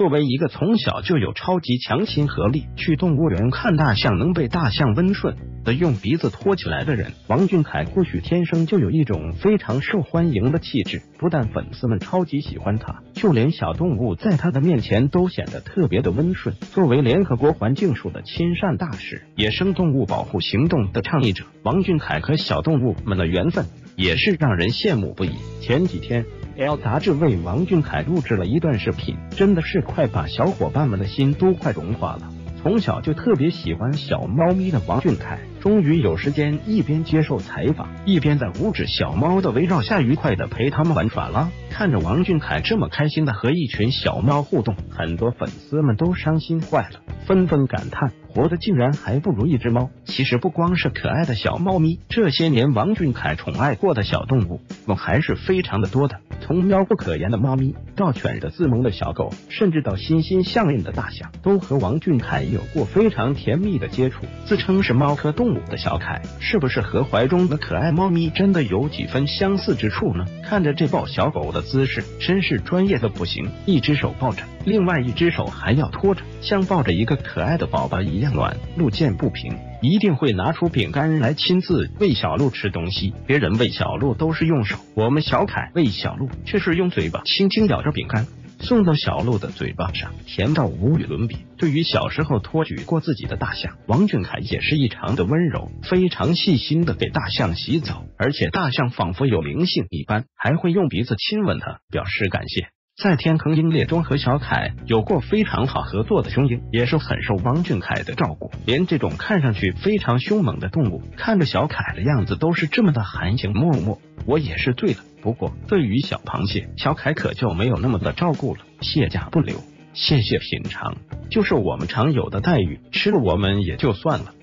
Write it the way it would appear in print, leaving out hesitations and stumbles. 作为一个从小就有超级强亲和力去动物园看大象能被大象温顺的用鼻子托起来的人，王俊凯或许天生就有一种非常受欢迎的气质。不但粉丝们超级喜欢他，就连小动物在他的面前都显得特别的温顺。作为联合国环境署的亲善大使、野生动物保护行动的倡议者，王俊凯和小动物们的缘分也是让人羡慕不已。前几天， ELLE 杂志为王俊凯录制了一段视频，真的是快把小伙伴们的心都快融化了。从小就特别喜欢小猫咪的王俊凯，终于有时间一边接受采访，一边在五只小猫的围绕下愉快的陪它们玩耍了。看着王俊凯这么开心的和一群小猫互动，很多粉丝们都伤心坏了，纷纷感叹活得竟然还不如一只猫。其实不光是可爱的小猫咪，这些年王俊凯宠爱过的小动物们还是非常的多的。 从妙不可言的猫咪，到犬的自萌的小狗，甚至到欣欣向荣的大象，都和王俊凯有过非常甜蜜的接触。自称是猫科动物的小凯，是不是和怀中的可爱猫咪真的有几分相似之处呢？看着这抱小狗的姿势，真是专业的不行，一只手抱着，另外一只手还要拖着，像抱着一个可爱的宝宝一样暖。路见不平， 一定会拿出饼干来亲自喂小鹿吃东西。别人喂小鹿都是用手，我们小凯喂小鹿却是用嘴巴轻轻咬着饼干，送到小鹿的嘴巴上，甜到无与伦比。对于小时候托举过自己的大象，王俊凯也是异常的温柔，非常细心的给大象洗澡，而且大象仿佛有灵性一般，还会用鼻子亲吻它，表示感谢。 在天坑鹰猎中和小凯有过非常好合作的雄鹰，也是很受王俊凯的照顾。连这种看上去非常凶猛的动物，看着小凯的样子都是这么的含情脉脉。我也是醉了。不过对于小螃蟹，小凯可就没有那么的照顾了，卸甲不留，谢谢品尝，就是我们常有的待遇，吃了我们也就算了。